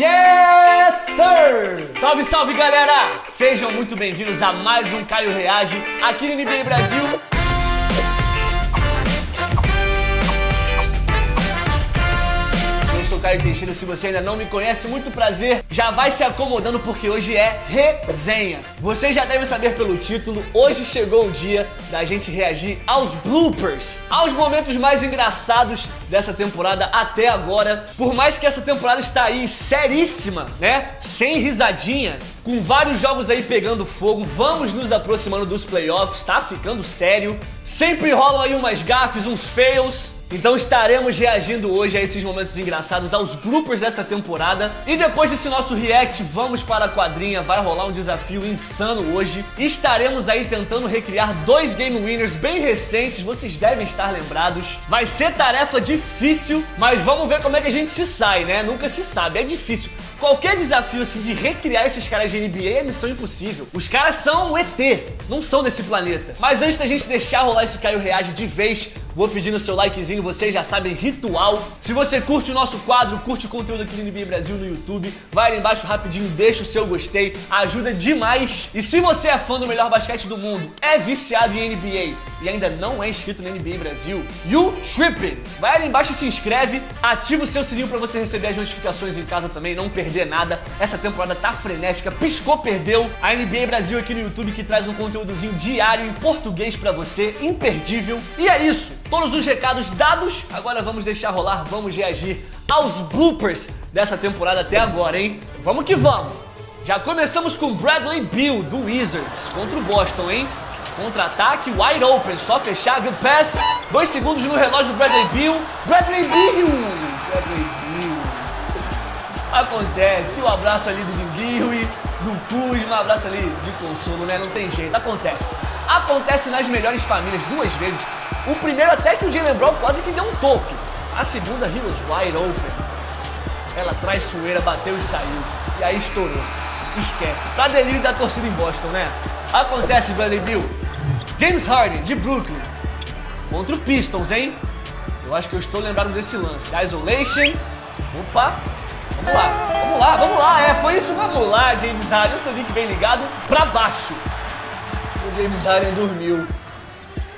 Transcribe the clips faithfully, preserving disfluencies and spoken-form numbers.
Yes, sir! Salve, salve, galera! Sejam muito bem-vindos a mais um Caio Reage aqui no N B A Brasil. Eu sou Caio Teixeira, se você ainda não me conhece, muito prazer. Já vai se acomodando porque hoje é resenha. Vocês já devem saber pelo título, hoje chegou o dia da gente reagir aos bloopers, aos momentos mais engraçados dessa temporada até agora. Por mais que essa temporada está aí seríssima, né? Sem risadinha, com vários jogos aí pegando fogo, vamos nos aproximando dos playoffs, tá ficando sério. Sempre rolam aí umas gafes, uns fails. Então estaremos reagindo hoje a esses momentos engraçados, aos bloopers dessa temporada. E depois desse nosso react, vamos para a quadrinha, vai rolar um desafio insano hoje. Estaremos aí tentando recriar dois game winners bem recentes, vocês devem estar lembrados. Vai ser tarefa difícil, mas vamos ver como é que a gente se sai, né? Nunca se sabe, é difícil. Qualquer desafio assim de recriar esses caras de N B A é missão impossível. Os caras são um E T, não são desse planeta. Mas antes da gente deixar rolar esse Caio Reage de vez, vou pedindo o seu likezinho, vocês já sabem, ritual. Se você curte o nosso quadro, curte o conteúdo aqui do N B A Brasil no YouTube, vai ali embaixo rapidinho, deixa o seu gostei, ajuda demais. E se você é fã do melhor basquete do mundo, é viciado em N B A e ainda não é inscrito no N B A Brasil, you tripping! Vai ali embaixo e se inscreve, ativa o seu sininho pra você receber as notificações em casa também, não perder perder nada. Essa temporada tá frenética, piscou, perdeu. A N B A Brasil aqui no YouTube que traz um conteúdozinho diário em português pra você, imperdível. E é isso, todos os recados dados, agora vamos deixar rolar, vamos reagir aos bloopers dessa temporada até agora, hein? Vamos que vamos! Já começamos com Bradley Beal, do Wizards, contra o Boston, hein? Contra-ataque, wide open, só fechar, good pass. Dois segundos no relógio do Bradley Beal. Bradley Beal! Bradley Beal. Acontece, o abraço ali do Dinguiwi, do Kuzma, um abraço ali de consolo, né? Não tem jeito, acontece. Acontece nas melhores famílias duas vezes. O primeiro até que o Jaylen Brown quase que deu um toco. A segunda, he was wide open. Ela traiçoeira, bateu e saiu. E aí estourou. Esquece. Pra delírio da torcida em Boston, né? Acontece, Bradley Beal. James Harden, de Brooklyn. Contra o Pistons, hein? Eu acho que eu estou lembrado desse lance. Isolation. Opa. Vamos lá, vamos lá, vamos lá, é, foi isso, vamos lá, James Harden, eu sabia que bem ligado, pra baixo. O James Harden dormiu.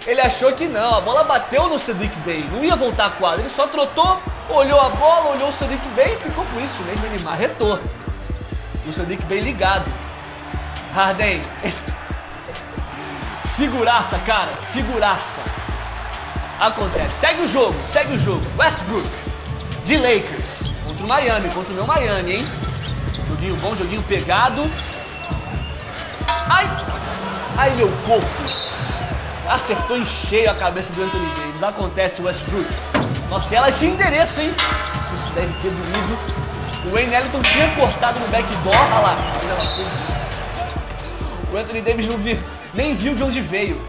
Ele achou que não, a bola bateu no Cedric Bembry, não ia voltar a quadra, ele só trotou, olhou a bola, olhou o Cedric Bembry e ficou por isso mesmo, ele marretou. O Cedric Bembry ligado. Harden, figuraça, cara, figuraça. Acontece, segue o jogo, segue o jogo, Westbrook, de Lakers. Contra o Miami, contra o meu Miami, hein? Joguinho bom, joguinho pegado. Ai! Ai, meu corpo! Acertou em cheio a cabeça do Anthony Davis. Acontece, Westbrook. Nossa, e ela tinha endereço, hein? Nossa, isso deve ter doído. O Wayne Ellington tinha cortado no backdoor. Olha lá. O Anthony Davis não viu, nem viu de onde veio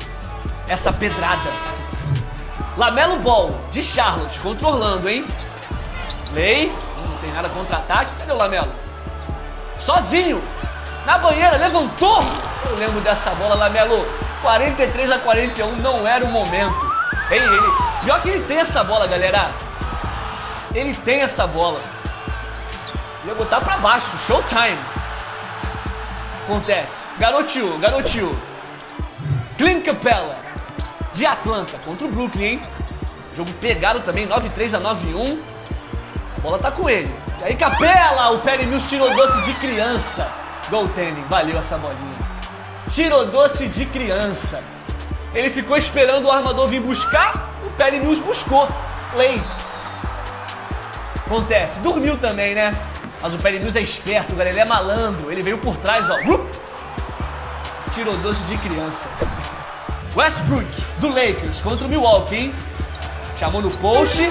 essa pedrada. Lamelo Ball, de Charlotte, contra o Orlando, hein? Lei. Não tem nada contra-ataque. Cadê o Lamelo? Sozinho. Na banheira. Levantou. Eu lembro dessa bola, Lamelo. quarenta e três a quarenta e um. Não era o momento. Ei, ele... Pior que ele tem essa bola, galera. Ele tem essa bola. Ia botar pra baixo. Showtime. Acontece. Garoteou, garoteou. Clint Capella, de Atlanta, contra o Brooklyn, hein? Jogo pegado também. nove a três a nove a um. A bola tá com ele. E aí Capela, o Perry Mills tirou doce de criança. Goaltending, valeu essa bolinha. Tirou doce de criança. Ele ficou esperando o armador vir buscar, o Perry Mills buscou. Lei. Acontece, dormiu também, né? Mas o Perry Mills é esperto, galera, ele é malandro. Ele veio por trás, ó. Tirou doce de criança. Westbrook, do Lakers, contra o Milwaukee, hein? Chamou no post.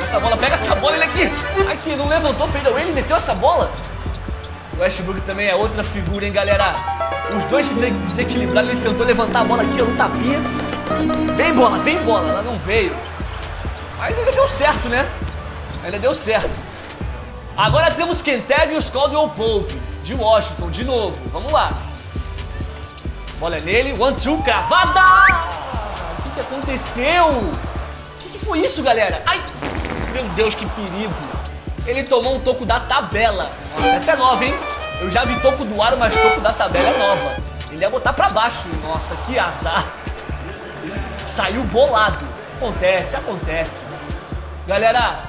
Essa bola, pega essa bola, ele aqui, aqui, não levantou, fez ele, meteu essa bola. O Westbrook também é outra figura, hein, galera. Os dois se desequilibraram, ele tentou levantar a bola aqui, não tapinha. Vem bola, vem bola, ela não veio. Mas ainda deu certo, né? Ainda deu certo. Agora temos Kentavius Caldwell Pope, de Washington, de novo, vamos lá. Bola é nele, one, two, cravada! O que, que aconteceu? O que, que foi isso, galera? Ai! Meu Deus, que perigo! ele tomou um toco da tabela. Nossa, essa é nova, hein? Eu já vi toco do aro, mas toco da tabela é nova. Ele ia botar pra baixo. Nossa, que azar. Saiu bolado. Acontece, acontece. Galera,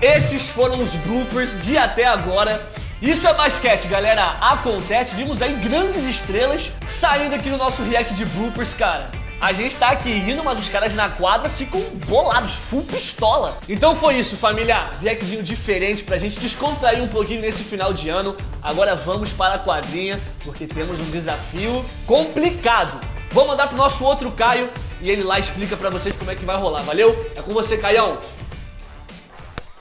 esses foram os bloopers de até agora. Isso é basquete, galera. Acontece. Vimos aí grandes estrelas saindo aqui no nosso react de bloopers, cara. A gente tá aqui rindo, mas os caras na quadra ficam bolados, full pistola. Então foi isso, família. Reactzinho diferente pra gente descontrair um pouquinho nesse final de ano. Agora vamos para a quadrinha, porque temos um desafio complicado. Vou mandar pro nosso outro Caio e ele lá explica pra vocês como é que vai rolar, valeu? É com você, Caião.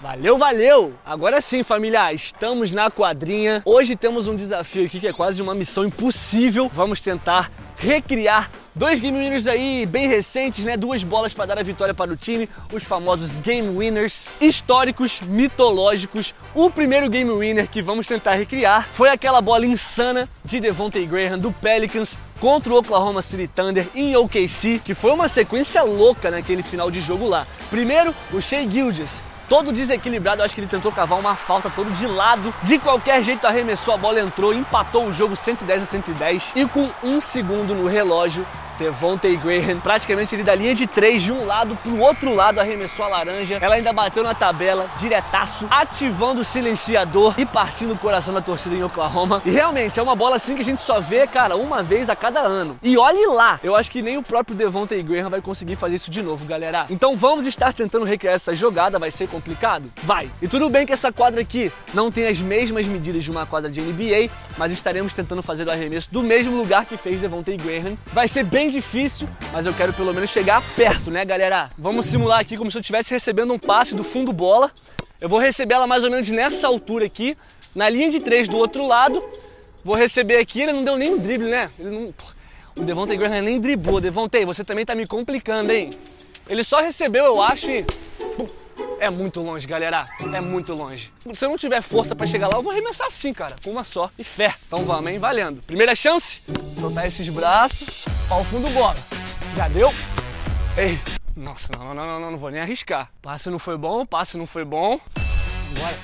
Valeu, valeu! Agora sim, família, estamos na quadrinha. Hoje temos um desafio aqui que é quase uma missão impossível. Vamos tentar recriar dois game winners aí bem recentes, né? Duas bolas para dar a vitória para o time, os famosos game winners históricos, mitológicos. O primeiro game winner que vamos tentar recriar foi aquela bola insana de Devonte Graham do Pelicans contra o Oklahoma City Thunder em O K C, que foi uma sequência louca naquele final de jogo lá. Primeiro, o Shai Gilgeous, todo desequilibrado, acho que ele tentou cavar uma falta todo de lado. De qualquer jeito arremessou, a bola entrou, empatou o jogo cento e dez a cento e dez. E com um segundo no relógio, Devonte Graham, praticamente ele da linha de três de um lado pro outro lado, arremessou a laranja, ela ainda bateu na tabela, diretaço, ativando o silenciador e partindo o coração da torcida em Oklahoma. E realmente, é uma bola assim que a gente só vê, cara, uma vez a cada ano. E olhe lá, eu acho que nem o próprio Devonte Graham vai conseguir fazer isso de novo, galera. Então vamos estar tentando recriar essa jogada, vai ser complicado? Vai! E tudo bem que essa quadra aqui não tem as mesmas medidas de uma quadra de N B A, mas estaremos tentando fazer o arremesso do mesmo lugar que fez Devonte Graham. Vai ser bem difícil, mas eu quero pelo menos chegar perto, né, galera? Vamos simular aqui como se eu estivesse recebendo um passe do fundo bola. Eu vou receber ela mais ou menos nessa altura aqui, na linha de três do outro lado. Vou receber aqui, ele não deu nem um drible, né? Ele não... O Devonte Graham nem driblou. Devonte, você também tá me complicando, hein? Ele só recebeu, eu acho, e... É muito longe, galera. É muito longe. Se eu não tiver força pra chegar lá, eu vou arremessar assim, cara. Com uma só e fé. Então vamos, hein? Valendo. Primeira chance. Soltar esses braços. Pau fundo, bola. Já deu? Ei. Nossa, não, não, não, não, não, não vou nem arriscar. Passe não foi bom, passe não foi bom. Bora.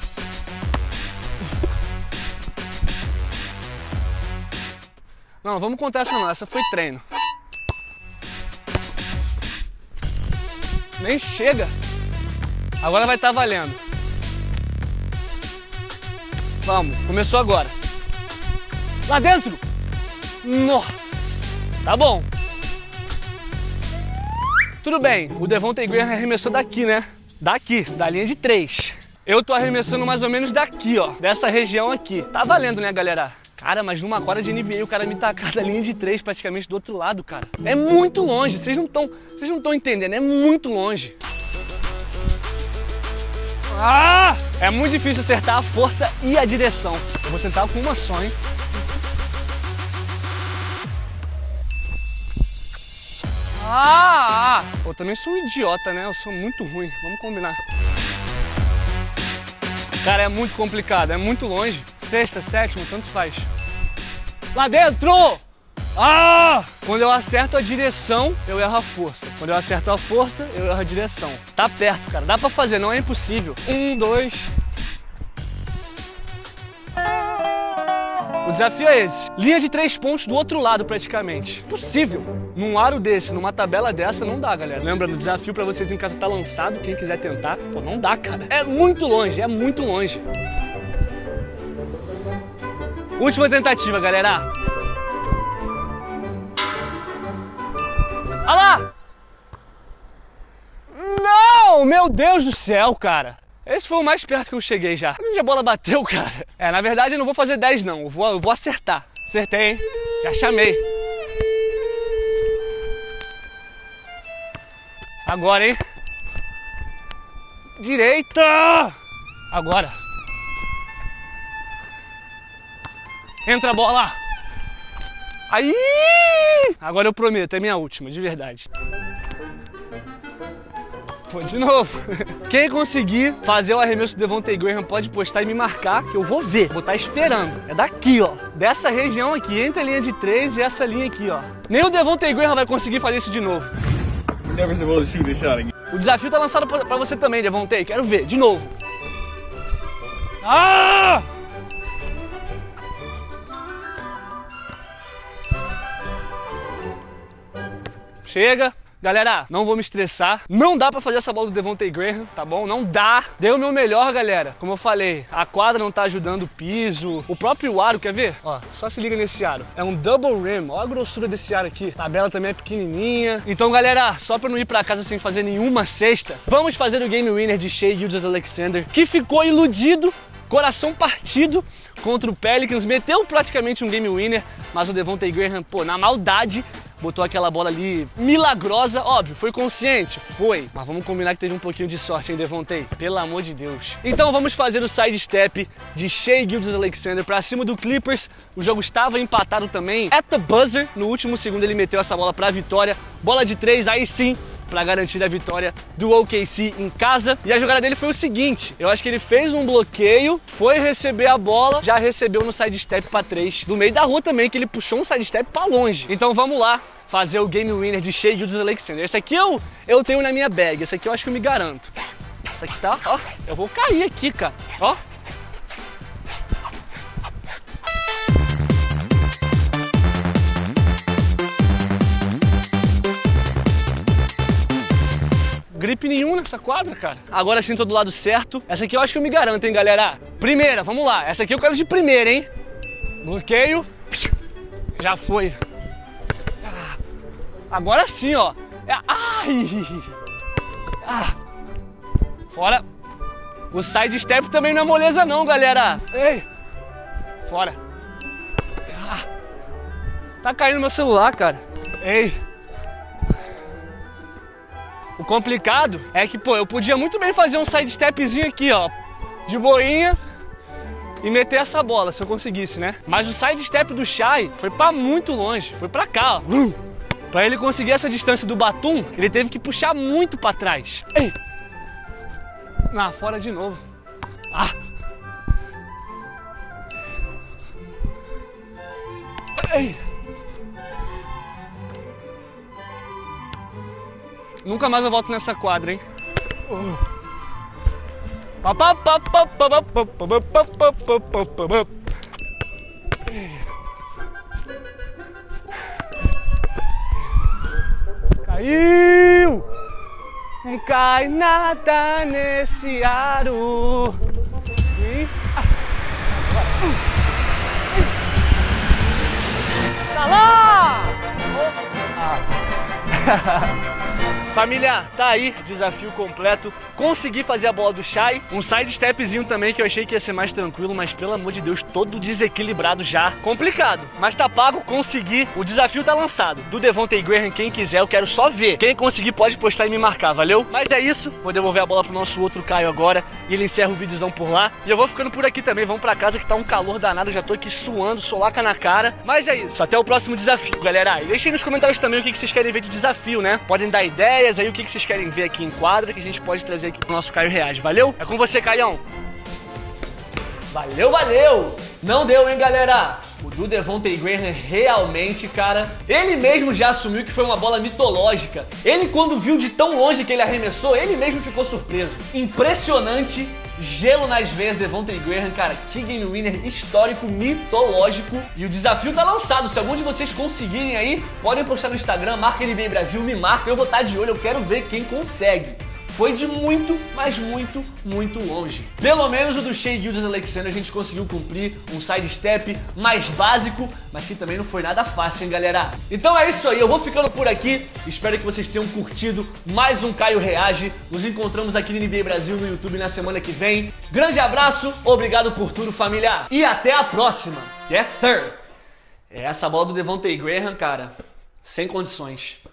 Não, vamos contar essa não. Essa foi treino. Nem chega. Agora vai estar valendo. Vamos, começou agora. Lá dentro! Nossa! Tá bom. Tudo bem, o Devonte Graham arremessou daqui, né? Daqui, da linha de três. Eu tô arremessando mais ou menos daqui, ó. Dessa região aqui. Tá valendo, né, galera? Cara, mas numa quadra de N B A o cara me tacar da linha de três praticamente do outro lado, cara. É muito longe, vocês não estão, vocês não estão entendendo, é muito longe. Ah! É muito difícil acertar a força e a direção. Eu vou tentar com uma só, hein? Ah! Eu também sou um idiota, né? Eu sou muito ruim. Vamos combinar. Cara, é muito complicado. É muito longe. Sexta, sétima, tanto faz. Lá dentro! Ah! Quando eu acerto a direção, eu erro a força. Quando eu acerto a força, eu erro a direção. Tá perto, cara. Dá pra fazer, não é impossível. Um, dois... O desafio é esse. Linha de três pontos do outro lado, praticamente. Possível. Num aro desse, numa tabela dessa, não dá, galera. Lembra, no desafio pra vocês em casa tá lançado. Quem quiser tentar, pô, não dá, cara. É muito longe, é muito longe. Última tentativa, galera. Olha lá! Não! Meu Deus do céu, cara! Esse foi o mais perto que eu cheguei já. A minha bola bateu, cara. É, na verdade eu não vou fazer dez, não. Eu vou, eu vou acertar. Acertei, hein? Já chamei. Agora, hein? Direita! Agora. Entra a bola! Aí! Agora eu prometo, é minha última, de verdade. Pô, de novo. Quem conseguir fazer o arremesso do Devonte Graham pode postar e me marcar, que eu vou ver. Vou estar esperando. É daqui, ó. Dessa região aqui, entre a linha de três e essa linha aqui, ó. Nem o Devonte Graham vai conseguir fazer isso de novo. O desafio tá lançado pra você também, Devonte. Quero ver, de novo. Ah! Chega. Galera, não vou me estressar. Não dá pra fazer essa bola do Devonte Graham, tá bom? Não dá. Dei o meu melhor, galera. Como eu falei, a quadra não tá ajudando o piso. O próprio aro, quer ver? Ó, só se liga nesse aro. É um double rim. Olha a grossura desse aro aqui. A tabela também é pequenininha. Então, galera, só pra não ir pra casa sem fazer nenhuma cesta, vamos fazer o game winner de Shai Gilgeous-Alexander, que ficou iludido, coração partido contra o Pelicans. Meteu praticamente um game winner, mas o Devonte Graham, pô, na maldade, botou aquela bola ali milagrosa. Óbvio, foi consciente? Foi. Mas vamos combinar que teve um pouquinho de sorte, hein, Devonte? Pelo amor de Deus. Então vamos fazer o side step de Shai Gilgeous-Alexander pra cima do Clippers. O jogo estava empatado também. At the buzzer, no último segundo ele meteu essa bola pra vitória. Bola de três, aí sim, pra garantir a vitória do O K C em casa. E a jogada dele foi o seguinte. Eu acho que ele fez um bloqueio, foi receber a bola, já recebeu no side step pra três. Do meio da rua também, que ele puxou um side step pra longe. Então vamos lá fazer o game winner de Shai Gilgeous-Alexander. Esse aqui eu, eu tenho na minha bag. Esse aqui eu acho que eu me garanto. Esse aqui tá, ó. Eu vou cair aqui, cara. Ó. Gripe nenhum nessa quadra, cara. Agora sim, tô do lado certo. Essa aqui eu acho que eu me garanto, hein, galera. Primeira, vamos lá. Essa aqui eu quero de primeira, hein. Bloqueio. Já foi. Agora sim, ó. É... Ai! Ah. Fora. O side step também não é moleza não, galera. Ei! Fora. Ah. Tá caindo meu celular, cara. Ei! O complicado é que, pô, eu podia muito bem fazer um side stepzinho aqui, ó. De boinha. E meter essa bola, se eu conseguisse, né? Mas o side step do Shai foi pra muito longe. Foi pra cá, ó. Pra ele conseguir essa distância do Batum, ele teve que puxar muito pra trás. Ei! Ah, fora de novo. Ah! Ei! Nunca mais eu volto nessa quadra, hein? Uh. Caiu! Não cai nada nesse aro. E... Ah. Tá lá! Ah. Família, tá aí, desafio completo. Consegui fazer a bola do Shai. Um side stepzinho também que eu achei que ia ser mais tranquilo, mas pelo amor de Deus, todo desequilibrado já. Complicado, mas tá pago, consegui. O desafio tá lançado. Do Devonte Graham, quem quiser, eu quero só ver. Quem conseguir pode postar e me marcar, valeu? Mas é isso, vou devolver a bola pro nosso outro Caio agora e ele encerra o videozão por lá. E eu vou ficando por aqui também, vamos pra casa que tá um calor danado, eu já tô aqui suando, solaca na cara. Mas é isso, até o próximo desafio, galera. E deixem nos comentários também o que vocês querem ver de desafio, né? Podem dar ideias aí, o que vocês querem ver aqui em quadra, que a gente pode trazer aqui pro nosso Caio Reage, valeu? É com você, Caião! Valeu, valeu! Não deu, hein, galera? O do Devonte Graham realmente, cara, ele mesmo já assumiu que foi uma bola mitológica. Ele, quando viu de tão longe que ele arremessou, ele mesmo ficou surpreso. Impressionante, gelo nas veias, Devonte Graham, cara, que game winner histórico, mitológico. E o desafio tá lançado, se algum de vocês conseguirem aí, podem postar no Instagram, marca N B A Brasil, me marca, eu vou estar de olho, eu quero ver quem consegue. Foi de muito, mas muito, muito longe. Pelo menos o do Shai Gilgeous-Alexander a gente conseguiu cumprir, um side step mais básico, mas que também não foi nada fácil, hein, galera? Então é isso aí, eu vou ficando por aqui. Espero que vocês tenham curtido mais um Caio Reage. Nos encontramos aqui no N B A Brasil no YouTube na semana que vem. Grande abraço, obrigado por tudo, família. E até a próxima. Yes, sir. Essa bola do Devonte Graham, cara, sem condições.